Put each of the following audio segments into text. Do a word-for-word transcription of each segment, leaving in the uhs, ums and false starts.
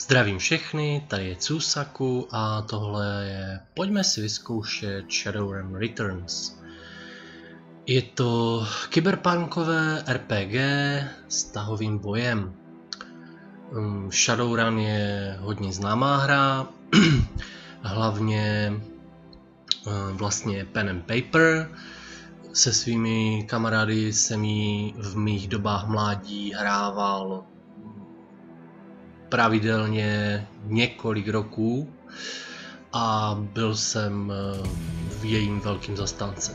Zdravím všechny, tady je Tsusaku a tohle je Pojďme si vyzkoušet Shadowrun Returns. Je to kyberpunkové R P G s tahovým bojem. Shadowrun je hodně známá hra, hlavně vlastně pen and paper. Se svými kamarády jsem ji v mých dobách mládí hrával pravidelně několik roků a byl jsem jejím velkým zastáncem.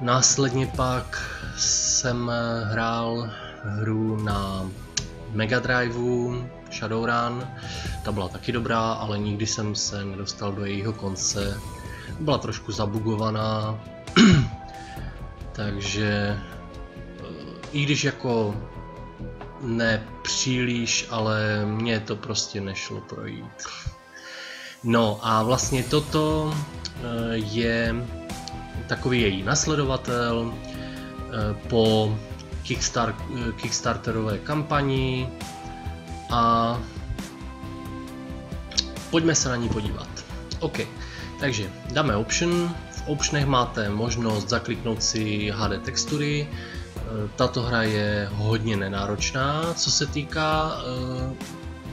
Následně pak jsem hrál hru na Mega Driveu, Shadowrun, ta byla taky dobrá, ale nikdy jsem se nedostal do jejího konce. Byla trošku zabugovaná, takže i když jako ne příliš, ale mně to prostě nešlo projít. No a vlastně toto je takový její nasledovatel po Kickstarterové kampani a pojďme se na ní podívat. OK, takže dáme option. V optionech máte možnost zakliknout si H D textury. Tato hra je hodně nenáročná, co se týká uh,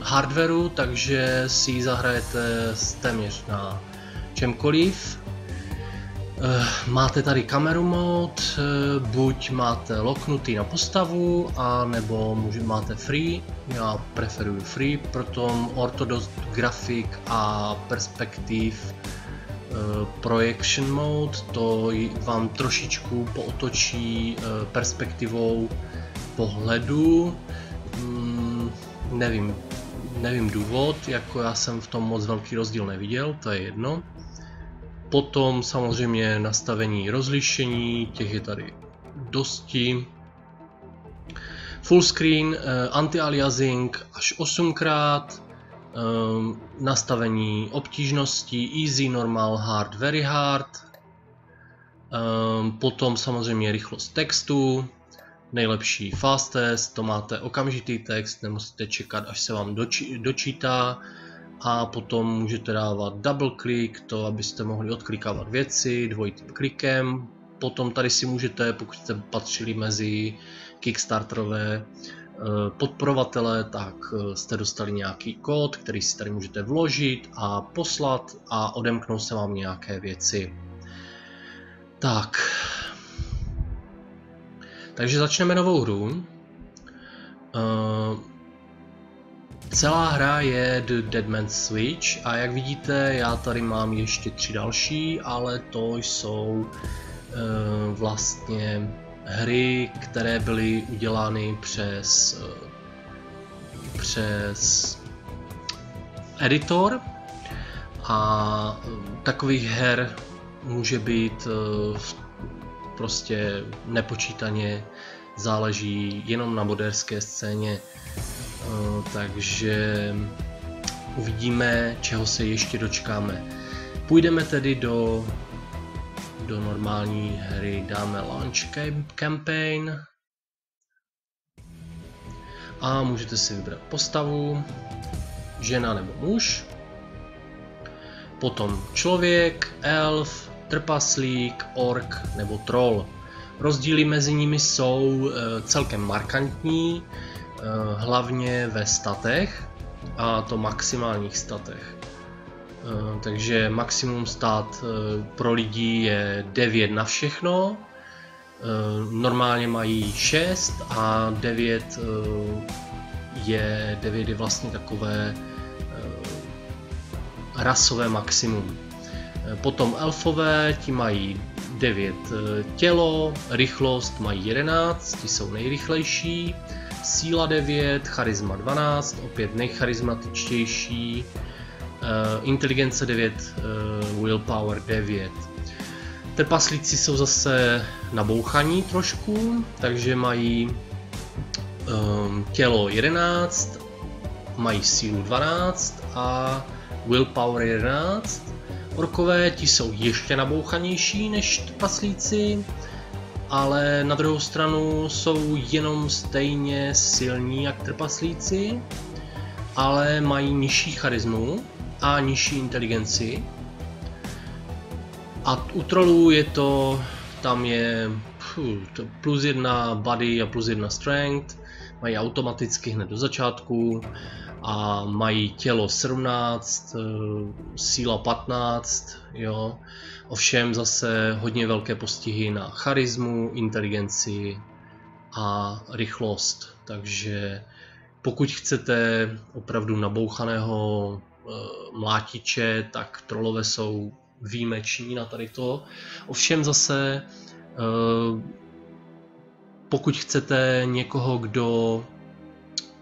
hardwareu, takže si ji zahrajete téměř na čemkoliv. Uh, máte tady kameru mode, uh, buď máte loknutý na postavu, a nebo může, máte free. Já preferuji free, proto ortodox grafik a perspektiv. Projection mode, to vám trošičku pootočí perspektivou pohledu, mm, nevím, nevím důvod, jako já jsem v tom moc velký rozdíl neviděl, to je jedno. Potom samozřejmě nastavení rozlišení, těch je tady dosti. Full screen, anti-aliasing až osmkrát. Um, nastavení obtížnosti easy, normal, hard, very hard, um, potom samozřejmě rychlost textu, nejlepší fastest, to máte okamžitý text, nemusíte čekat, až se vám doči dočítá a potom můžete dávat double click, to abyste mohli odklikávat věci dvojitým klikem, potom tady si můžete, pokud jste patřili mezi Kickstarterové podporovatele, tak jste dostali nějaký kód, který si tady můžete vložit a poslat a odemknou se vám nějaké věci. Tak. Takže začneme novou hru. Uh, celá hra je The Deadman Switch a jak vidíte, já tady mám ještě tři další, ale to jsou uh, vlastně hry, které byly udělány přes přes editor a takových her může být prostě nepočítaně, záleží jenom na moderské scéně, takže uvidíme, čeho se ještě dočkáme. Půjdeme tedy do Do normální hry, dáme launch campaign a můžete si vybrat postavu, žena nebo muž, potom člověk, elf, trpaslík, ork nebo troll. Rozdíly mezi nimi jsou celkem markantní, hlavně ve statech, a to maximálních statech. Takže maximum stát pro lidi je devět na všechno, normálně mají šest a devět je, devět je vlastně takové rasové maximum. Potom elfové, ti mají devět tělo, rychlost mají jedenáct, ti jsou nejrychlejší, síla devět, charisma dvanáct, opět nejcharismatičtější, inteligence devět, willpower devět. Trpaslíci jsou zase nabouchaní trošku, takže mají tělo jedenáct, mají sílu dvanáct a willpower jedenáct. Orkové, ti jsou ještě nabouchanější než trpaslíci, ale na druhou stranu jsou jenom stejně silní jak trpaslíci. ale mají nižší charizmu a nižší inteligenci. A u trollů je to, tam je plus jedna body a plus jedna strength, mají automaticky hned do začátku a mají tělo sedmnáct, síla patnáct, jo. Ovšem zase hodně velké postihy na charizmu, inteligenci a rychlost, takže pokud chcete opravdu nabouchaného mlátiče, tak trolové jsou výjimeční na tady to. Ovšem zase, pokud chcete někoho, kdo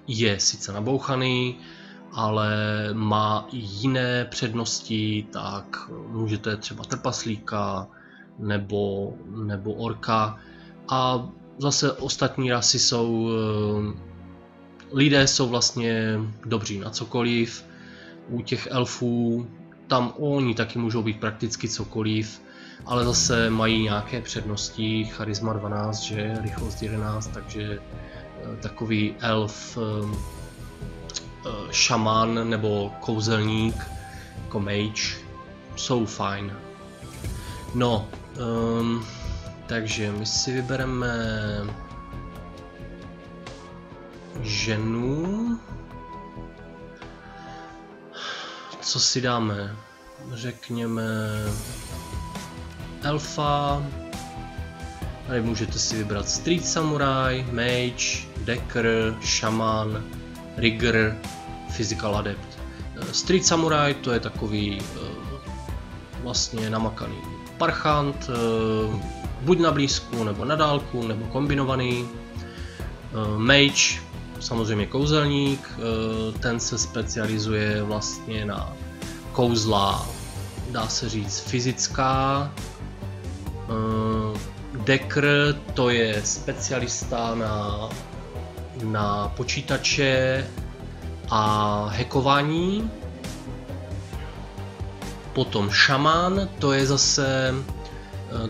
je sice nabouchaný, ale má i jiné přednosti, tak můžete třeba trpaslíka nebo, nebo orka. A zase ostatní rasy jsou, lidé jsou vlastně dobří na cokoliv. U těch elfů, tam oni taky můžou být prakticky cokoliv, ale zase mají nějaké přednosti, charisma dvanáct, že, rychlost jedenáct, takže takový elf, šaman nebo kouzelník, jako mage, jsou fajn. No, um, takže my si vybereme ženu. Co si dáme? Řekněme elfa. Tady můžete si vybrat street samurai, mage, decker, šaman, rigger, physical adept. Street samurai, to je takový vlastně namakaný parchant, buď na blízku, nebo na dálku, nebo kombinovaný. Mage, samozřejmě kouzelník, ten se specializuje vlastně na kouzla, dá se říct fyzická. Decker, to je specialista na, na počítače a hackování. Potom šaman, to je zase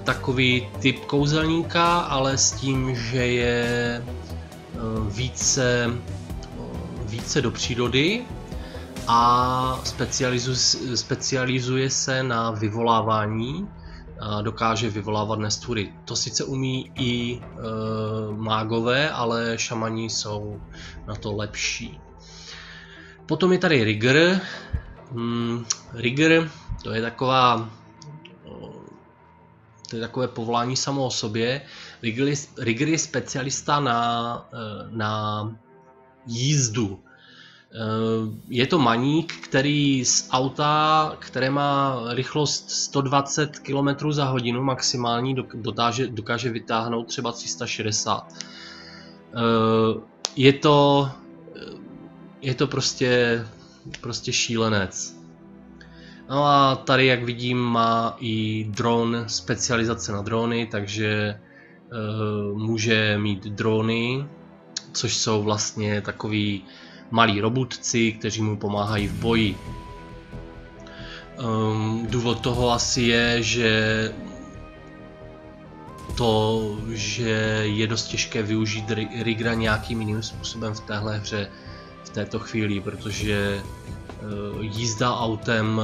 takový typ kouzelníka, ale s tím, že je více, více do přírody a specializuje, specializuje se na vyvolávání. Dokáže vyvolávat nestvury. To sice umí i e, mágové, ale šamani jsou na to lepší. Potom je tady rigger. Hmm, rigger, to je taková, to je takové povolání samo o sobě. Rigger je, rigger je specialista na, na jízdu. Je to maník, který z auta, které má rychlost sto dvacet kilometrů za hodinu maximální, dokáže, dokáže vytáhnout třeba tři sta šedesát. Je to, je to prostě, prostě šílenec. No a tady, jak vidím, má i dron, specializace na drony, takže může mít drony, což jsou vlastně takový malí robotci, kteří mu pomáhají v boji. Důvod toho asi je, že to, že je dost těžké využít rigra nějakým jiným způsobem v téhle hře v této chvíli, protože jízda autem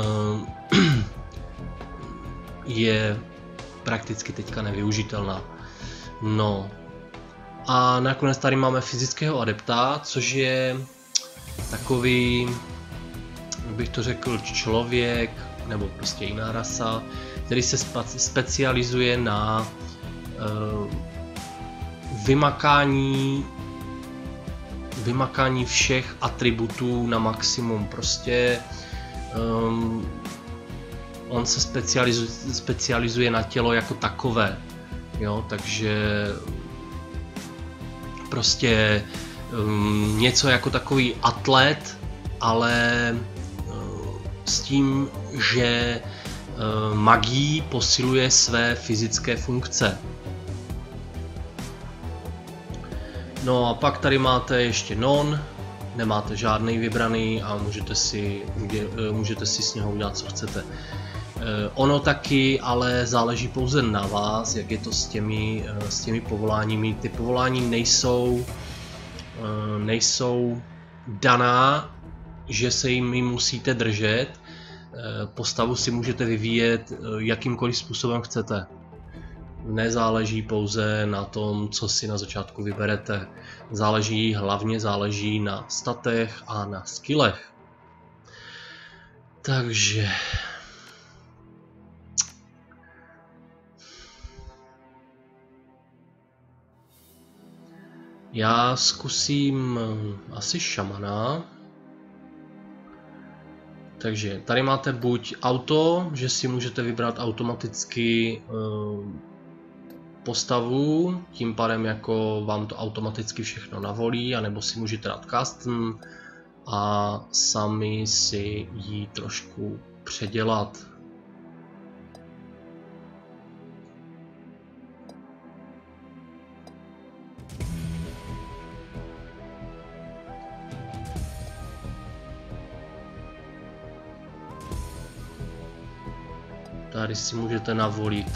je prakticky teďka nevyužitelná. No. A nakonec tady máme fyzického adepta, což je takový, jak bych to řekl, člověk, nebo prostě jiná rasa, který se specializuje na e, vymakání, vymakání všech atributů na maximum. Prostě um, on se specializuje, specializuje na tělo jako takové, jo, takže prostě Um, něco jako takový atlet, ale uh, s tím, že uh, magií posiluje své fyzické funkce. No a pak tady máte ještě non, nemáte žádný vybraný a můžete si, můžete si s něho udělat, co chcete. Uh, ono taky, ale záleží pouze na vás, jak je to s těmi, uh, s těmi povoláními. Ty povolání nejsou nejsou daná že se jimi musíte držet. Postavu si můžete vyvíjet jakýmkoliv způsobem chcete. Nezáleží pouze na tom, co si na začátku vyberete. Záleží, hlavně záleží na statech a na skillech. Takže... já zkusím asi šamana. Takže tady máte buď auto, že si můžete vybrat automaticky postavu, tím pádem jako vám to automaticky všechno navolí, anebo si můžete dát custom a sami si ji trošku předělat. Tady si můžete navolit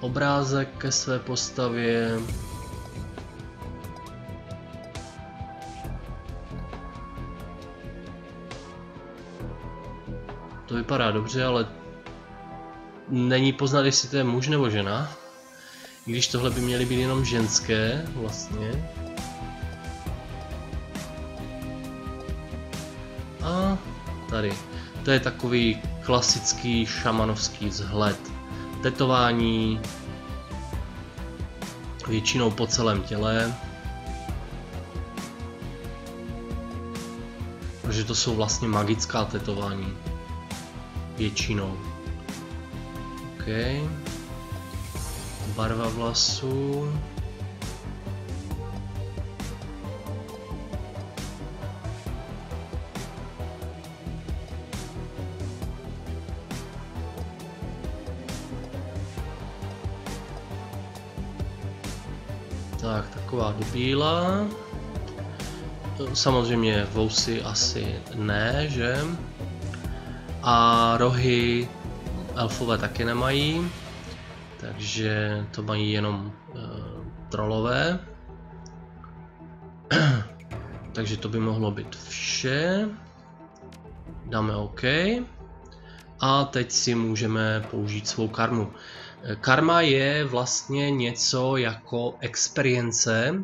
obrázek ke své postavě. To vypadá dobře, ale není poznat, jestli to je muž nebo žena. I když tohle by měly být jenom ženské, vlastně. A tady. To je takový klasický šamanovský vzhled. Tetování většinou po celém těle. Protože to jsou vlastně magická tetování. Většinou. OK. Barva vlasů. Tak, taková bílá. Samozřejmě vousy asi ne, že? A rohy elfové taky nemají, takže to mají jenom e, trolové. Takže to by mohlo být vše. Dáme OK. A teď si můžeme použít svou karmu. Karma je vlastně něco jako experience,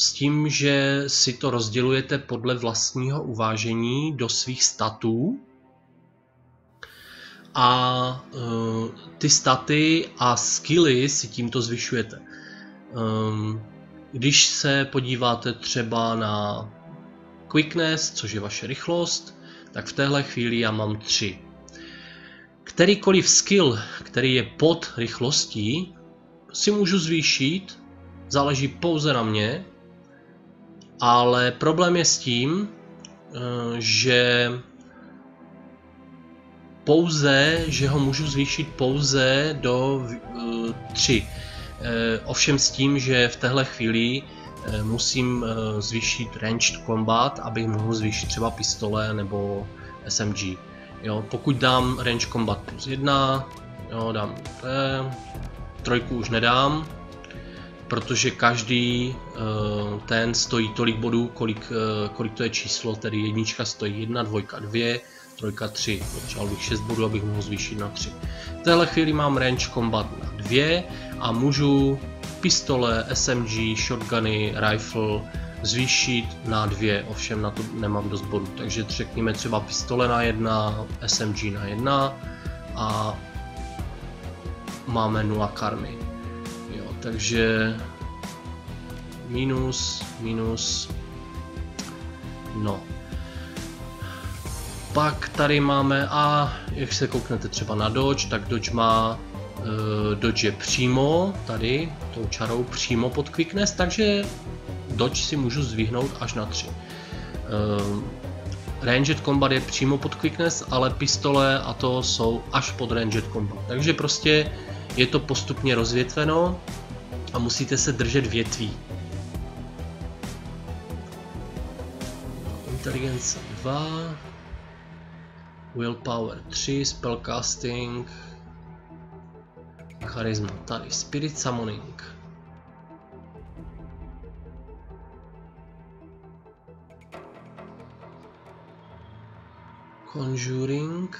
s tím, že si to rozdělujete podle vlastního uvážení do svých statů. A ty staty a skilly si tímto zvyšujete. Když se podíváte třeba na quickness, což je vaše rychlost, tak v téhle chvíli já mám tři. Kterýkoliv skill, který je pod rychlostí, si můžu zvýšit, záleží pouze na mě, ale problém je s tím, že pouze, že ho můžu zvýšit pouze do tři. Ovšem s tím, že v téhle chvíli musím zvýšit ranged combat, abych mohl zvýšit třeba pistole nebo S M G. Jo, pokud dám range combat plus jedna, jo, dám eh, trojku už nedám, protože každý eh, ten stojí tolik bodů, kolik, eh, kolik to je číslo, tedy jednička stojí jedna, dvojka dvě, trojka tři, potřeboval bych šest bodů, abych mohl zvýšit na tři. V téhle chvíli mám range combat na dvě a můžu pistole, S M G, shotguny, rifle zvýšit na dvě, ovšem na to nemám dost bodů, takže řekněme třeba pistole na jedna, S M G na jedna a máme nula karmy. Jo, takže minus, minus, no. Pak tady máme a jak se kouknete třeba na dodge, tak dodge má dodge je přímo tady, tou čarou přímo pod quickness, takže dodge si můžu zvýhnout až na tři. Um, ranged combat je přímo pod quickness, ale pistole a to jsou až pod ranged combat. Takže prostě je to postupně rozvětveno a musíte se držet větví. Inteligence dva, willpower tři, spellcasting, charisma, tady spirit summoning. Conjuring.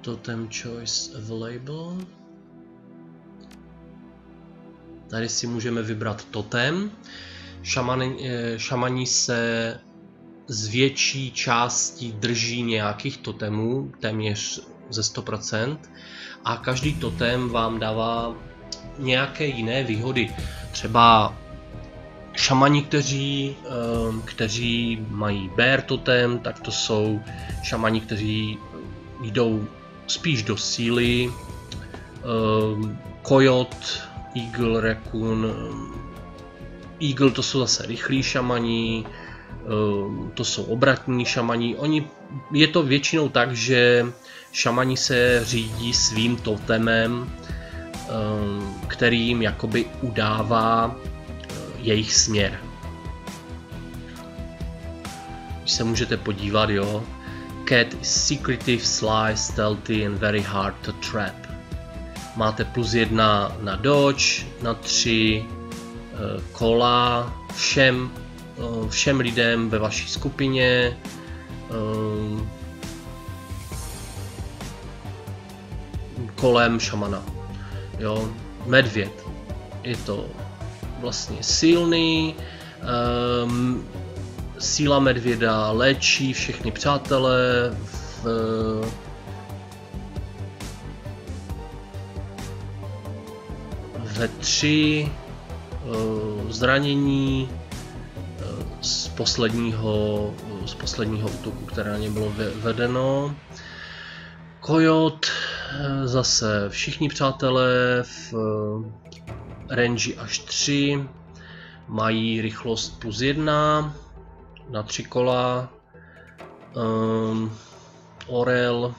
Totem choice available. Tady si můžeme vybrat totem. Šamani, šamani se z větší části drží nějakých totemů, téměř ze sto procent. A každý totem vám dává nějaké jiné výhody. Třeba šamani, kteří, kteří mají bear totem, tak to jsou šamani, kteří jdou spíš do síly. Coyote, Eagle, Raccoon. Eagle to jsou zase rychlí šamani, to jsou obratní šamani. Oni, je to většinou tak, že šamani se řídí svým totemem, který jim jakoby udává jejich směr. Když se můžete podívat, jo. Cat is secretive, sly, stealthy and very hard to trap. Máte plus jedna na dodge, na tři kola všem, všem lidem ve vaší skupině. Kolem šamana. Jo, medvěd. Je to vlastně silný. Um, Síla medvěda léčí všechny přátelé v... ve tři zranění z posledního, z posledního útoku, které na ně bylo vedeno. Coyote, zase všichni přátelé v range až tři, mají rychlost plus jedna. Na tři kola. Um, Orel.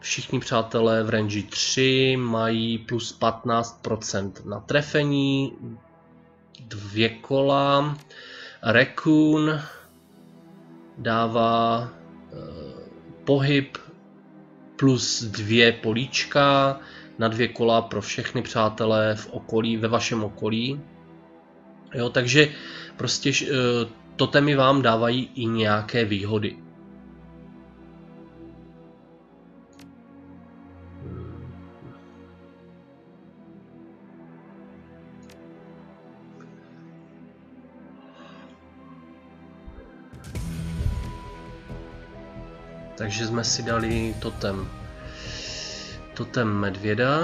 Všichni přátelé v range tři mají plus patnáct procent na trefení. Dvě kola. Raccoon dává uh, pohyb plus dvě políčka na dvě kola pro všechny přátelé v okolí, ve vašem okolí. Jo, takže prostě totemy vám dávají i nějaké výhody. Takže jsme si dali totem, totem medvěda.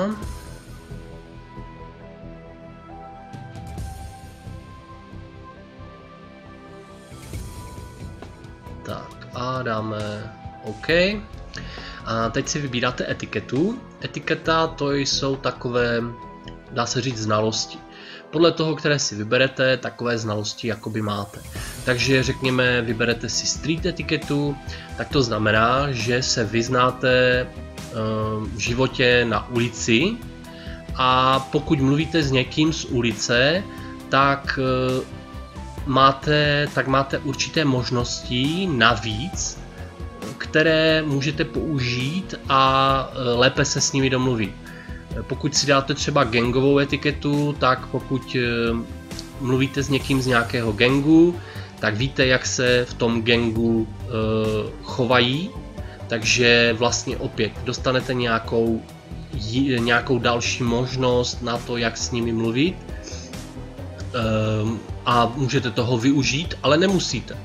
A dáme OK. A teď si vybíráte etiketu. Etiketa to jsou takové, dá se říct, znalosti. Podle toho, které si vyberete, takové znalosti jakoby máte. Takže řekněme, vyberete si street etiketu, tak to znamená, že se vyznáte v životě na ulici, a pokud mluvíte s někým z ulice, tak Máte, tak máte určité možnosti navíc, které můžete použít a lépe se s nimi domluvit. Pokud si dáte třeba gangovou etiketu, tak pokud mluvíte s někým z nějakého gangu, tak víte, jak se v tom gangu chovají, takže vlastně opět dostanete nějakou, nějakou další možnost na to, jak s nimi mluvit. A můžete toho využít, ale nemusíte.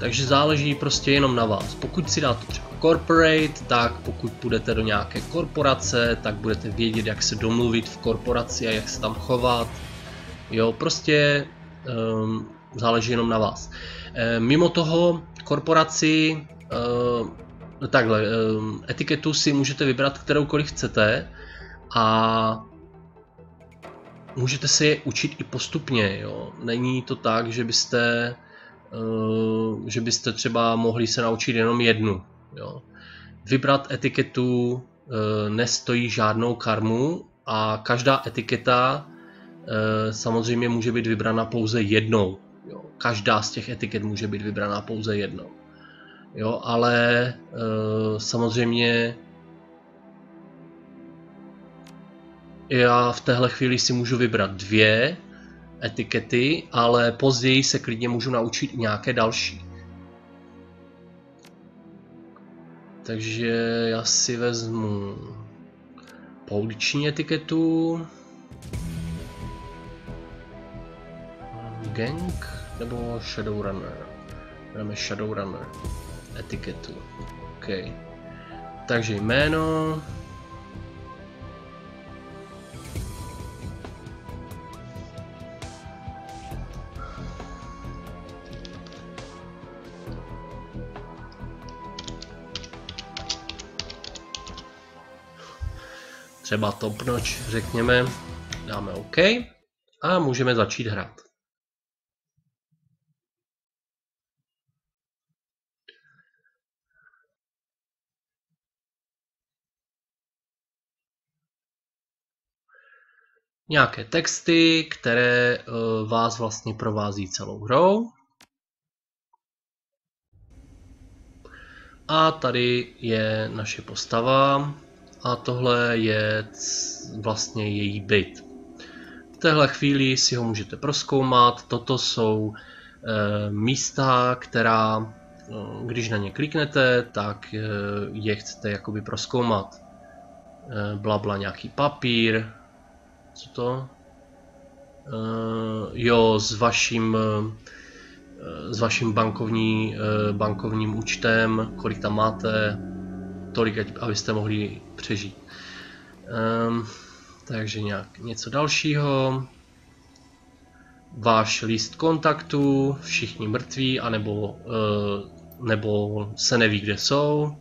Takže záleží prostě jenom na vás. Pokud si dáte třeba corporate, tak pokud půjdete do nějaké korporace, tak budete vědět, jak se domluvit v korporaci a jak se tam chovat. Jo, prostě um, záleží jenom na vás. E, mimo toho korporaci, e, takhle, e, etiketu si můžete vybrat kteroukoliv chcete a můžete se je učit i postupně, jo. Není to tak, že byste, uh, že byste třeba mohli se naučit jenom jednu. Jo. Vybrat etiketu uh, nestojí žádnou karmu a každá etiketa e, samozřejmě může být vybrána pouze jednou. Jo. Každá z těch etiket může být vybrána pouze jednou. Jo, ale e, samozřejmě já v téhle chvíli si můžu vybrat dvě etikety, ale později se klidně můžu naučit nějaké další. Takže já si vezmu pouliční etiketu, gang nebo shadowrunner. Dáme shadowrunner etiketu. OK. Takže jméno. Třeba top notch, řekněme, dáme OK a můžeme začít hrát. Nějaké texty, které vás vlastně provází celou hrou. A tady je naše postava. A tohle je vlastně její byt. V téhle chvíli si ho můžete prozkoumat. Toto jsou místa, která, když na ně kliknete, tak je chcete jakoby prozkoumat. Blabla, nějaký papír. Co to? Jo, s vaším, s vaším bankovní, bankovním účtem, kolik tam máte. Tolik, abyste mohli přežít. Um, takže nějak něco dalšího. Váš list kontaktů, všichni mrtví, anebo, uh, nebo se neví, kde jsou.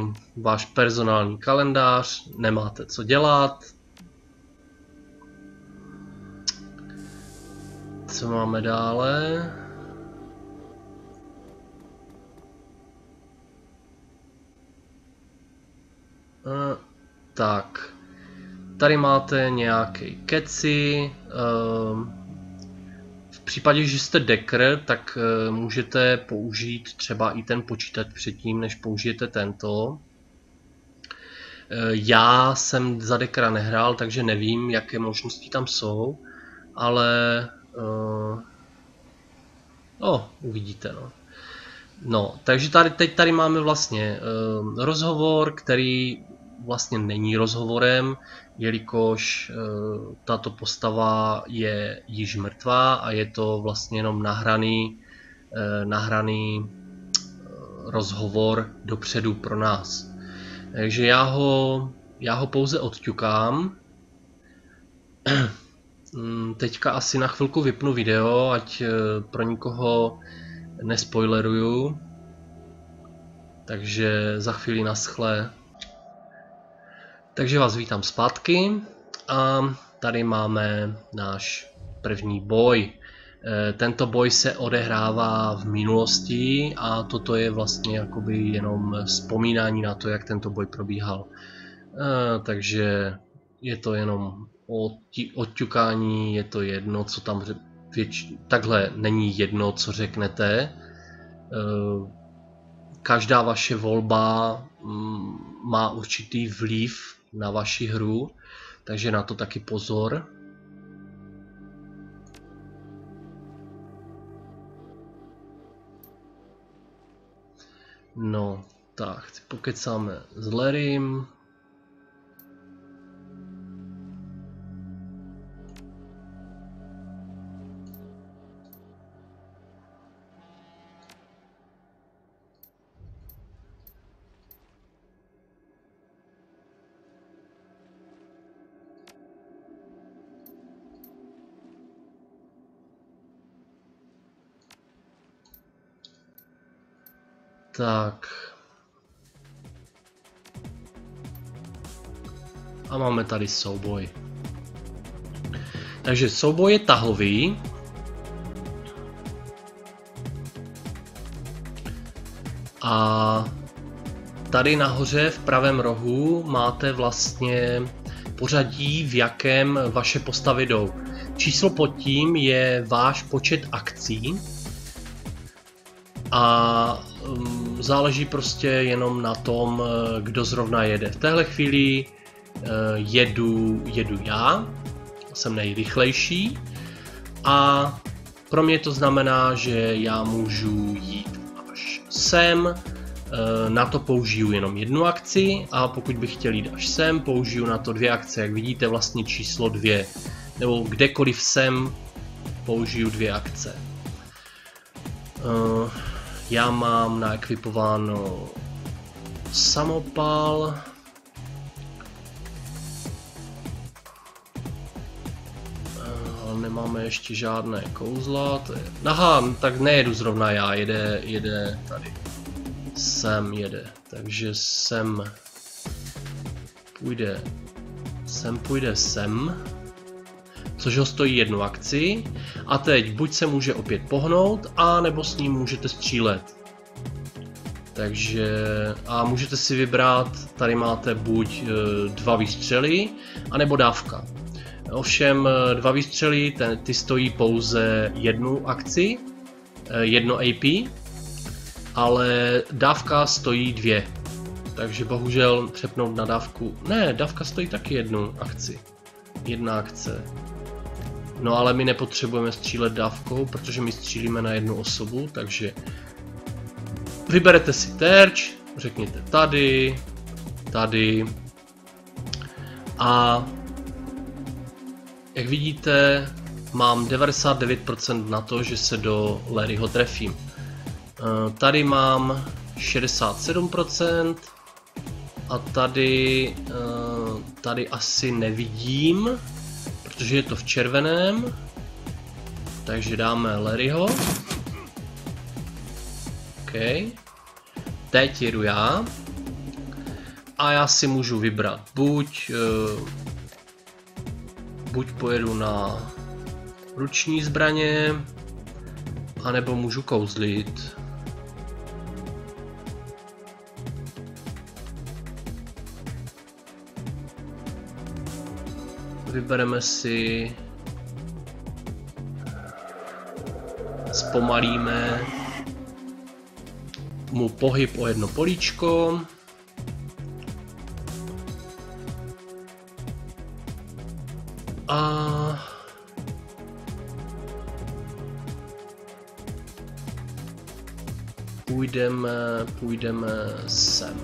Um, váš personální kalendář, nemáte co dělat. Co máme dále? Tak, tady máte nějaké keci. V případě, že jste dekr, tak můžete použít třeba i ten počítač předtím, než použijete tento. Já jsem za dekra nehrál, takže nevím, jaké možnosti tam jsou, ale no, uvidíte. No. No, takže tady, teď tady máme vlastně e, rozhovor, který vlastně není rozhovorem, jelikož e, tato postava je již mrtvá a je to vlastně jenom nahraný, e, nahraný rozhovor dopředu pro nás. Takže já ho, já ho pouze odťukám. Teďka asi na chvilku vypnu video, ať e, pro nikoho nespoileruju, takže za chvíli naschle. Takže vás vítám zpátky a tady máme náš první boj. Tento boj se odehrává v minulosti a toto je vlastně jakoby jenom vzpomínání na to, jak tento boj probíhal. Takže je to jenom odťukání, je to jedno, co tam řekl. Věč, takhle není jedno, co řeknete. Každá vaše volba má určitý vliv na vaši hru, takže na to taky pozor. No, tak, pokecáme s Larrym. Tak. A máme tady souboj. Takže souboj je tahový. A tady nahoře v pravém rohu máte vlastně pořadí, v jakém vaše postavy jdou. Číslo pod tím je váš počet akcí a záleží prostě jenom na tom, kdo zrovna jede. V téhle chvíli jedu, jedu já, jsem nejrychlejší a pro mě to znamená, že já můžu jít až sem. Na to použiju jenom jednu akci a pokud bych chtěl jít až sem, použiju na to dvě akce. Jak vidíte, vlastně číslo dvě, nebo kdekoliv sem, použiju dvě akce. Já mám naekvipováno samopal. Nemáme ještě žádné kouzla. To je... Aha, tak nejedu zrovna já, jede, jede tady. Sem jede, takže sem půjde, sem půjde sem, což ho stojí jednu akci a teď buď se může opět pohnout, a nebo s ním můžete střílet. Takže a můžete si vybrat, tady máte buď dva výstřely, anebo dávka. Ovšem dva výstřely, ten, ty stojí pouze jednu akci, jedno A P. Ale dávka stojí dvě, takže bohužel přepnout na dávku, ne, dávka stojí taky jednu akci, jedna akce. No ale my nepotřebujeme střílet dávkou, protože my střílíme na jednu osobu, takže vyberete si terč, řekněte tady, tady a jak vidíte, mám devadesát devět procent na to, že se do Larryho trefím. Tady mám šedesát sedm procent a tady, tady asi nevidím, protože je to v červeném, takže dáme Larryho. OK. Teď jedu já a já si můžu vybrat, buď, buď pojedu na ruční zbraně, anebo můžu kouzlit. Vybereme si, zpomalíme mu pohyb o jedno políčko. A půjdeme, půjdeme sem.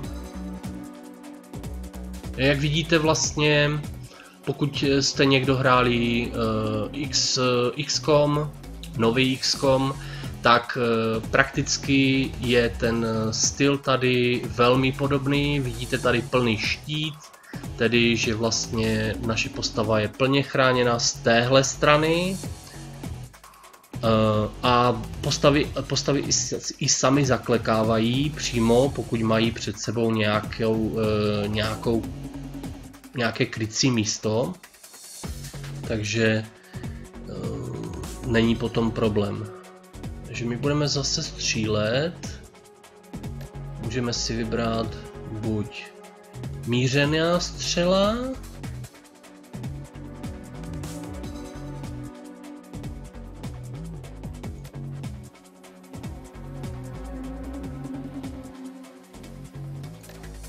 Jak vidíte vlastně, pokud jste někdo hráli iks kom, nový iks kom, tak prakticky je ten styl tady velmi podobný. Vidíte tady plný štít, tedy že vlastně naše postava je plně chráněna z téhle strany. A postavy, postavy i, i sami zaklekávají přímo, pokud mají před sebou nějakou, nějakou, nějaké krycí místo, takže není potom problém. Takže my budeme zase střílet, můžeme si vybrat buď mířená střela,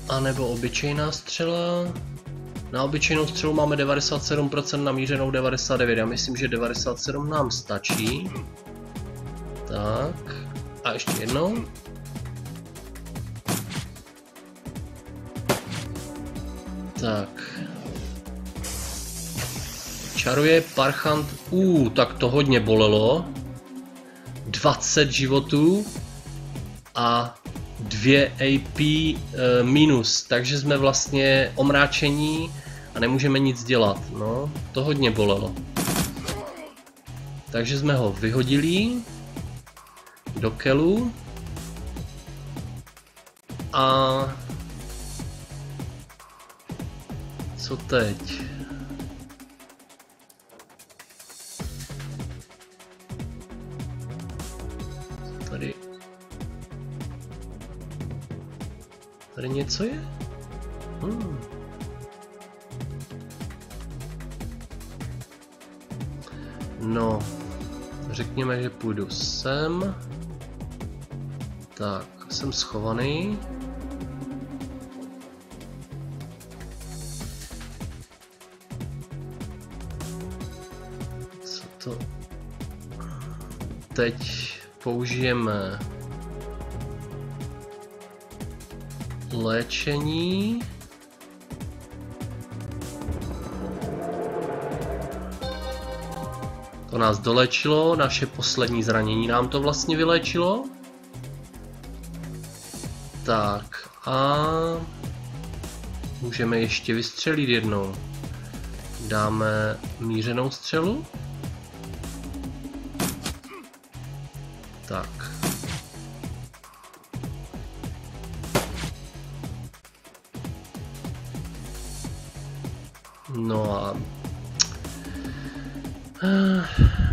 a nebo obyčejná střela. Na obyčejnou střelu máme devadesát sedm procent, na mířenou devadesát devět procent. Já myslím, že devadesát sedm procent nám stačí. Tak. A ještě jednou. Tak. Čaruje parchant. Uuu, tak to hodně bolelo. dvacet životů. A dvě A P e, minus, takže jsme vlastně omráčení a nemůžeme nic dělat, no, to hodně bolelo. Takže jsme ho vyhodili do kelu a co teď? Tady něco je? Hmm. No, řekněme, že půjdu sem. Tak, jsem schovaný. Co to? Teď použijeme léčení. To nás dolečilo, naše poslední zranění nám to vlastně vylečilo. Tak a můžeme ještě vystřelit jednou. Dáme mířenou střelu. Tak. No a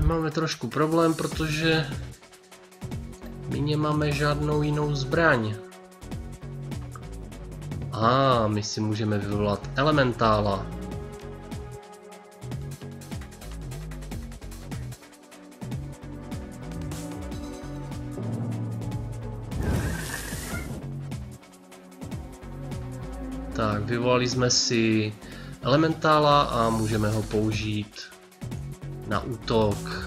máme trošku problém, protože my nemáme žádnou jinou zbraň. A ah, my si můžeme vyvolat elementála. Tak, vyvolali jsme si elementála a můžeme ho použít na útok.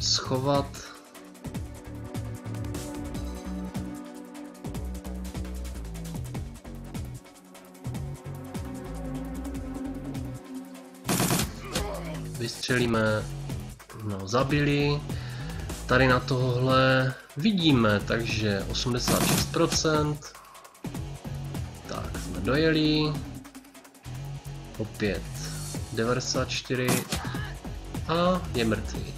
Schovat. Vystřelíme, no, zabili. Tady na tohle vidíme, takže osmdesát šest procent. Tak, jsme dojeli. Opět devadesát čtyři a je mrtvý.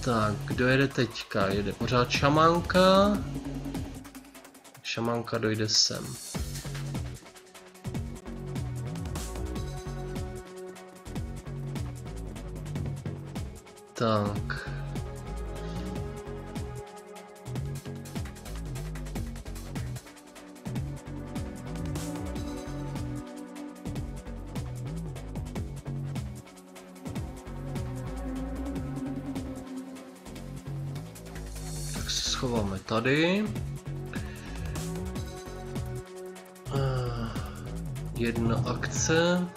Tak, kdo jede teďka? Jede pořád šamanka. Šamanka dojde sem. Tak. Schováme tady. Jedna akce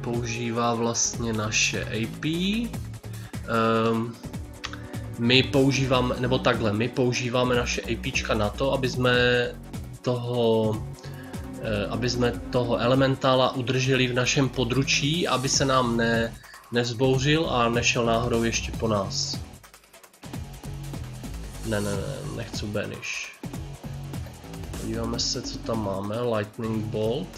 používá vlastně naše A P. My používáme, nebo takhle, my používáme naše APčka na to, aby jsme toho, aby jsme toho elementála udrželi v našem područí, aby se nám ne, nezbouřil a nešel náhodou ještě po nás. Ne, ne, ne, nechci banish. Podíváme se, co tam máme. Lightning Bolt.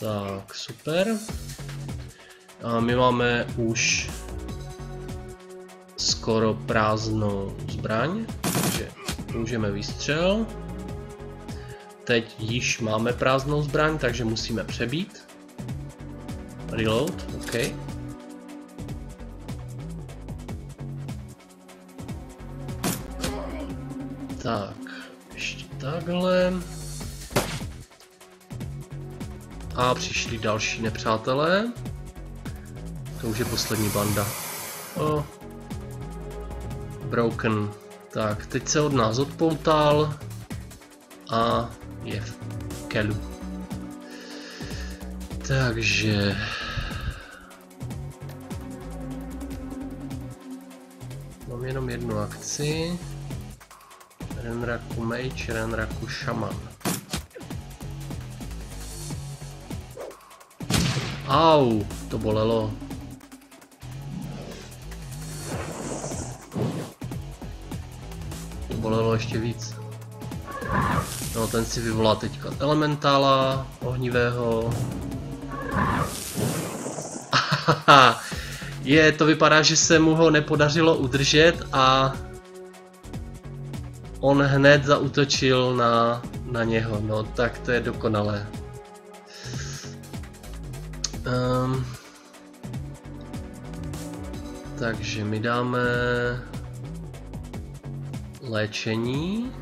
Tak, super. A my máme už skoro prázdnou zbraň, takže můžeme výstřel. Teď již máme prázdnou zbraň, takže musíme přebít. Reload, OK. Tak, ještě takhle. A přišli další nepřátelé. To už je poslední banda. Oh. Broken. Tak, teď se od nás odpoutal. A je v kelu. Takže... Mám jenom jednu akci. Renraku Mage, Renraku Shaman. Au, to bolelo. To bolelo ještě víc. No, ten si vyvolá teďka elementála ohnivého. Aha, je, to vypadá, že se mu ho nepodařilo udržet a on hned zaútočil na, na něho, no tak to je dokonalé. Um, takže my dáme léčení.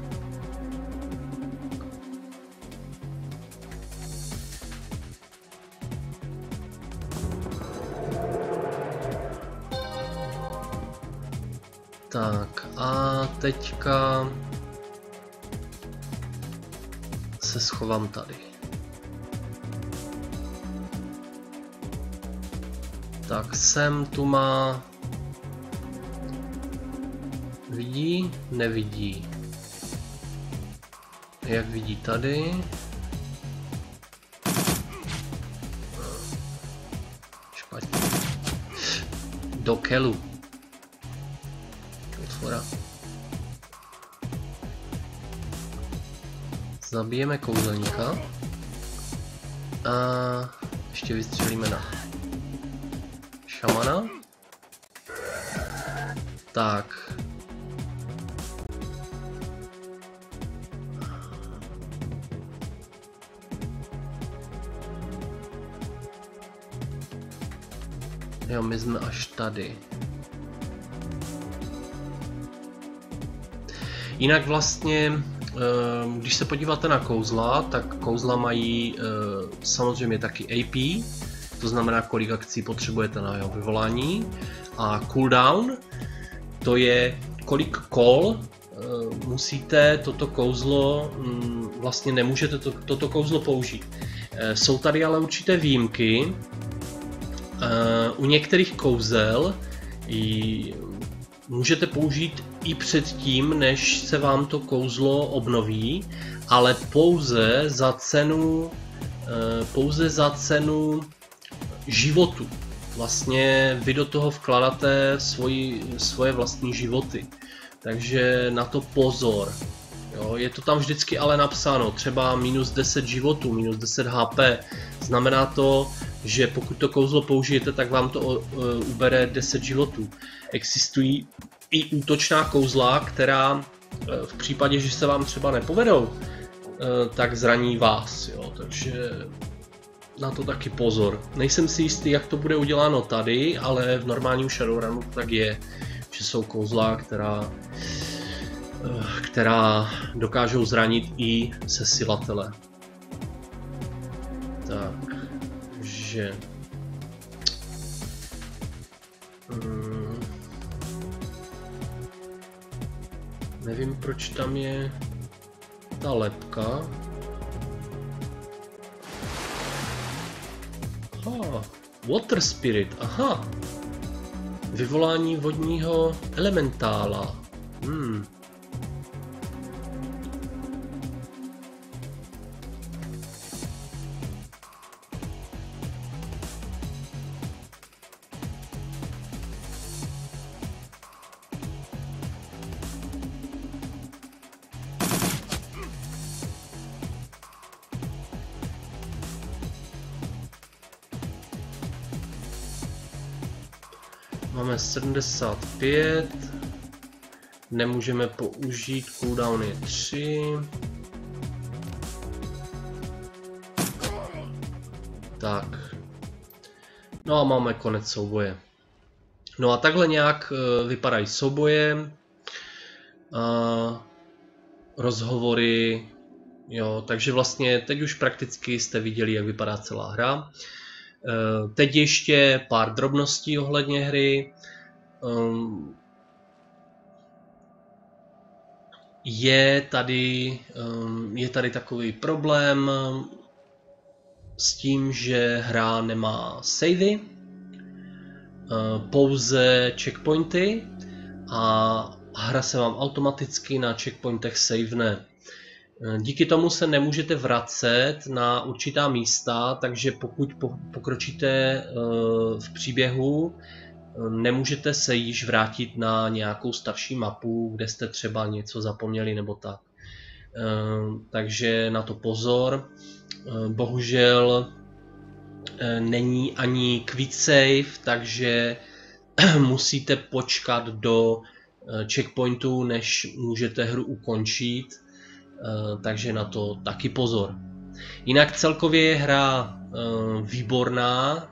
Tak a teďka se schovám tady. Tak sem tu má... Vidí? Nevidí. Jak vidí tady? Špatně. Do kelu. Otvora. Zabijeme kouzelníka. A ještě vystřelíme na šamana. Tak. Jo, my jsme až tady. Jinak vlastně, když se podíváte na kouzla, tak kouzla mají samozřejmě taky A P, to znamená, kolik akcí potřebujete na jeho vyvolání, a cooldown, to je kolik kol musíte toto kouzlo, vlastně nemůžete to, toto kouzlo použít. Jsou tady ale určité výjimky. U některých kouzel můžete použít i předtím, než se vám to kouzlo obnoví, ale pouze za cenu, pouze za cenu životu. Vlastně vy do toho vkládáte svoji, svoje vlastní životy, takže na to pozor. Jo, je to tam vždycky ale napsáno, třeba minus deset životů, minus deset H P, znamená to, že pokud to kouzlo použijete, tak vám to uh, ubere deset životů. Existují i útočná kouzla, která uh, v případě, že se vám třeba nepovedou, uh, tak zraní vás, jo, takže na to taky pozor. Nejsem si jistý, jak to bude uděláno tady, ale v normálním Shadowrunu tak je, že jsou kouzla, která... která dokážou zranit i sesilatele. Takže... Hmm. Nevím, proč tam je ta lepka. Aha, Water Spirit, aha. Vyvolání vodního elementála. Hmm. Máme sedmdesát pět, nemůžeme použít, cooldown je tři. Tak. No a máme konec souboje. No a takhle nějak vypadají souboje. A rozhovory. Jo, takže vlastně teď už prakticky jste viděli, jak vypadá celá hra. Teď ještě pár drobností ohledně hry. Je tady, je tady takový problém s tím, že hra nemá savey, pouze checkpointy a hra se vám automaticky na checkpointech savene. Díky tomu se nemůžete vracet na určitá místa, takže pokud pokročíte v příběhu, nemůžete se již vrátit na nějakou starší mapu, kde jste třeba něco zapomněli nebo tak. Takže na to pozor. Bohužel není ani quick save, takže musíte počkat do checkpointů, než můžete hru ukončit, takže na to taky pozor. Jinak celkově je hra výborná,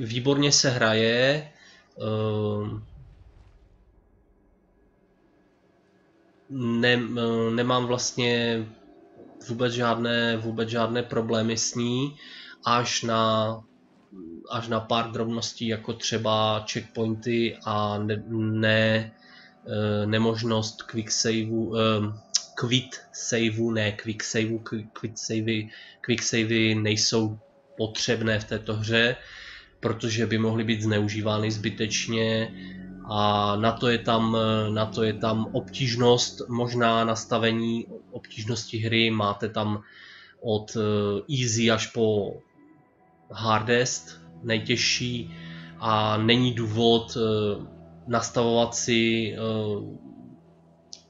výborně se hraje, nemám vlastně vůbec žádné, vůbec žádné problémy s ní, až na, až na pár drobností, jako třeba checkpointy a ne, ne, nemožnost quick saveu, quit saveu, ne quick saveu, quit savey, quick savey nejsou potřebné v této hře, protože by mohly být zneužívány zbytečně, a na to je tam, na to je tam obtížnost, možná nastavení obtížnosti hry, máte tam od easy až po hardest, nejtěžší, a není důvod nastavovat si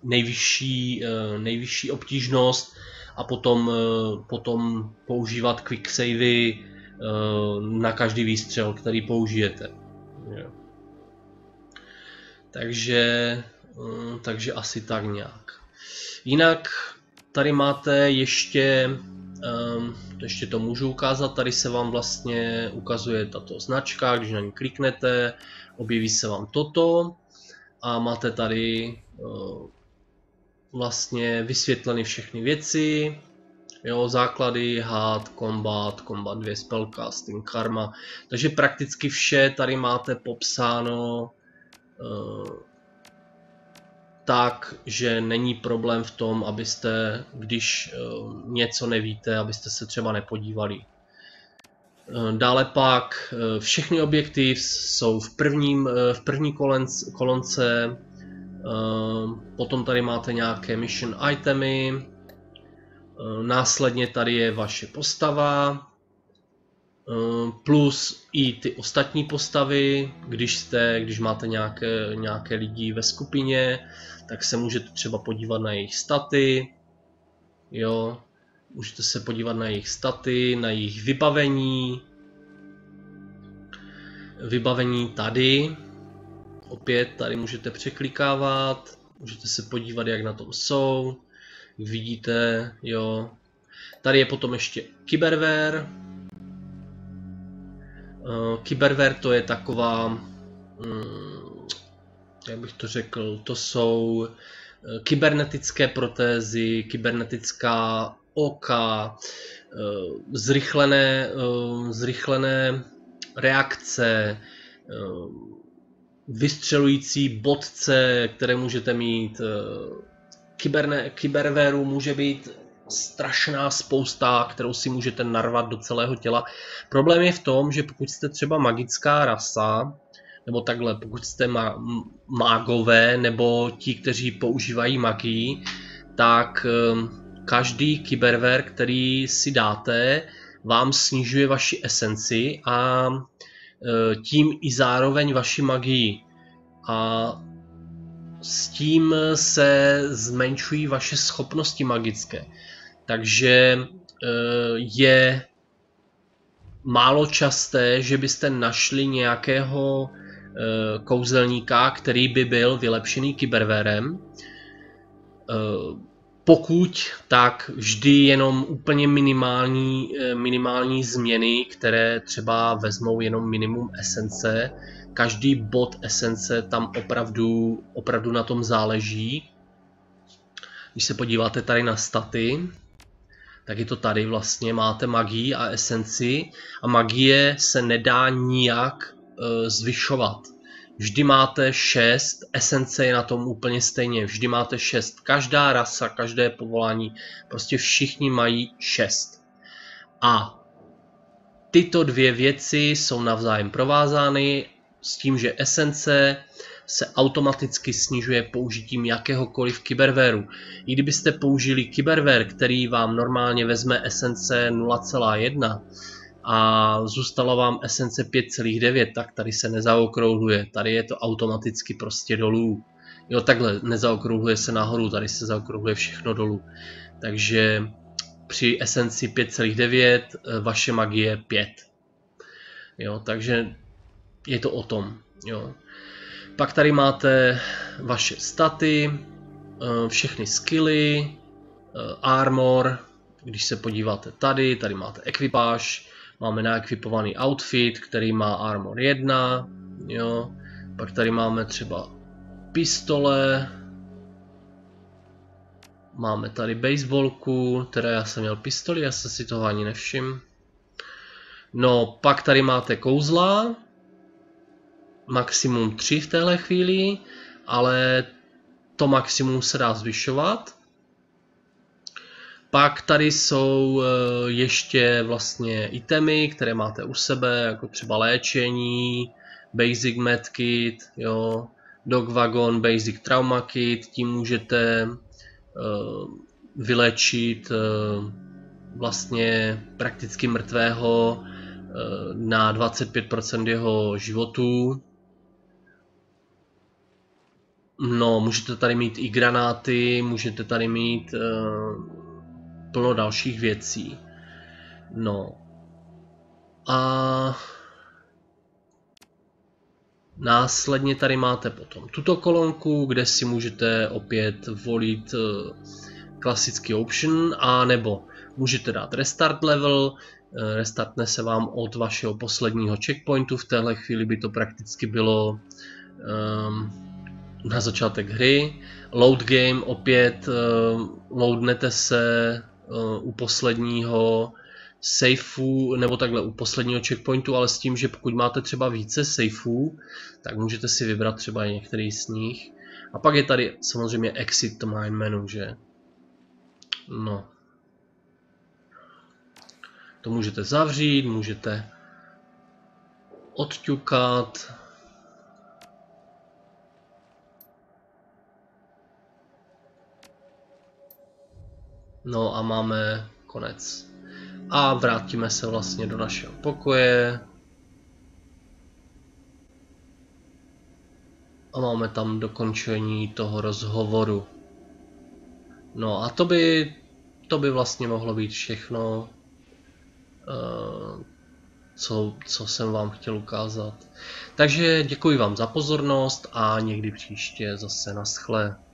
nejvyšší, nejvyšší obtížnost a potom, potom používat quick savey na každý výstřel, který použijete. Takže, takže asi tak nějak. Jinak tady máte ještě, ještě to můžu ukázat, tady se vám vlastně ukazuje tato značka, když na ní kliknete, objeví se vám toto a máte tady vlastně vysvětleny všechny věci, jo, základy, had, combat, combat dvě, spellcasting, karma, takže prakticky vše tady máte popsáno tak, že není problém v tom, abyste, když něco nevíte, abyste se třeba nepodívali. Dále pak všechny objekty jsou v, prvním, v první kolonce, potom tady máte nějaké mission itemy, následně tady je vaše postava, plus i ty ostatní postavy, když, jste, když máte nějaké, nějaké lidi ve skupině, tak se můžete třeba podívat na jejich staty, jo, můžete se podívat na jejich staty, na jejich vybavení, vybavení tady, opět tady můžete překlikávat, můžete se podívat, jak na tom jsou, vidíte, jo, tady je potom ještě kyberware. Kyberware to je taková, jak bych to řekl, to jsou kybernetické protézy, kybernetická oka, zrychlené, zrychlené reakce, vystřelující bodce, které můžete mít. Kyberwareu může být strašná spousta, kterou si můžete narvat do celého těla. Problém je v tom, že pokud jste třeba magická rasa, nebo takhle, pokud jste mágové, nebo ti, kteří používají magii, tak každý kyberware, který si dáte, vám snižuje vaši esenci a tím i zároveň vaši magii. A s tím se zmenšují vaše schopnosti magické. Takže je málo časté, že byste našli nějakého kouzelníka, který by byl vylepšený kyberwarem. Pokud, tak vždy jenom úplně minimální, minimální změny, které třeba vezmou jenom minimum esence. Každý bod esence tam opravdu, opravdu na tom záleží. Když se podíváte tady na staty, tak je to tady vlastně, máte magii a esenci a magie se nedá nijak e, zvyšovat. Vždy máte šest, esence je na tom úplně stejně, vždy máte šest. Každá rasa, každé povolání, prostě všichni mají šest. A tyto dvě věci jsou navzájem provázány s tím, že esence se automaticky snižuje použitím jakéhokoliv kyberwaru. I kdybyste použili kyberware, který vám normálně vezme esence nula celá jedna a zůstala vám esence pět celá devět, tak tady se nezaokrouhluje, tady je to automaticky prostě dolů. Jo, takhle, nezaokrouhluje se nahoru, tady se zaokrouhluje všechno dolů. Takže při esenci pět celá devět vaše magie pět. Jo, takže je to o tom. Jo. Pak tady máte vaše staty, všechny skilly, armor, když se podíváte tady, tady máte ekvipáž, máme naekvipovaný outfit, který má armor jedna, jo. Pak tady máme třeba pistole, máme tady baseballku, teda já jsem měl pistoli, já jsem si toho ani nevšiml. No, pak tady máte kouzla, maximum tři v téhle chvíli, ale to maximum se dá zvyšovat. Pak tady jsou ještě vlastně itemy, které máte u sebe, jako třeba léčení, basic medkit, jo, dogwagon, basic trauma kit, tím můžete uh, vylečit uh, vlastně prakticky mrtvého uh, na dvacet pět procent jeho životu. No, můžete tady mít i granáty, můžete tady mít uh, plno dalších věcí. No. A následně tady máte potom tuto kolonku, kde si můžete opět volit klasický option, a nebo můžete dát restart level, restartne se vám od vašeho posledního checkpointu, v téhle chvíli by to prakticky bylo um, na začátek hry. Load game, opět um, loadnete se um, u posledního safeů, nebo takhle u posledního checkpointu, ale s tím, že pokud máte třeba více safeů, tak můžete si vybrat třeba i některý z nich. A pak je tady samozřejmě exit to main menu, že? No. To můžete zavřít, můžete odťukat. No a máme konec. A vrátíme se vlastně do našeho pokoje. A máme tam dokončení toho rozhovoru. No a to by, to by vlastně mohlo být všechno, co, co jsem vám chtěl ukázat. Takže děkuji vám za pozornost a někdy příště zase naschle.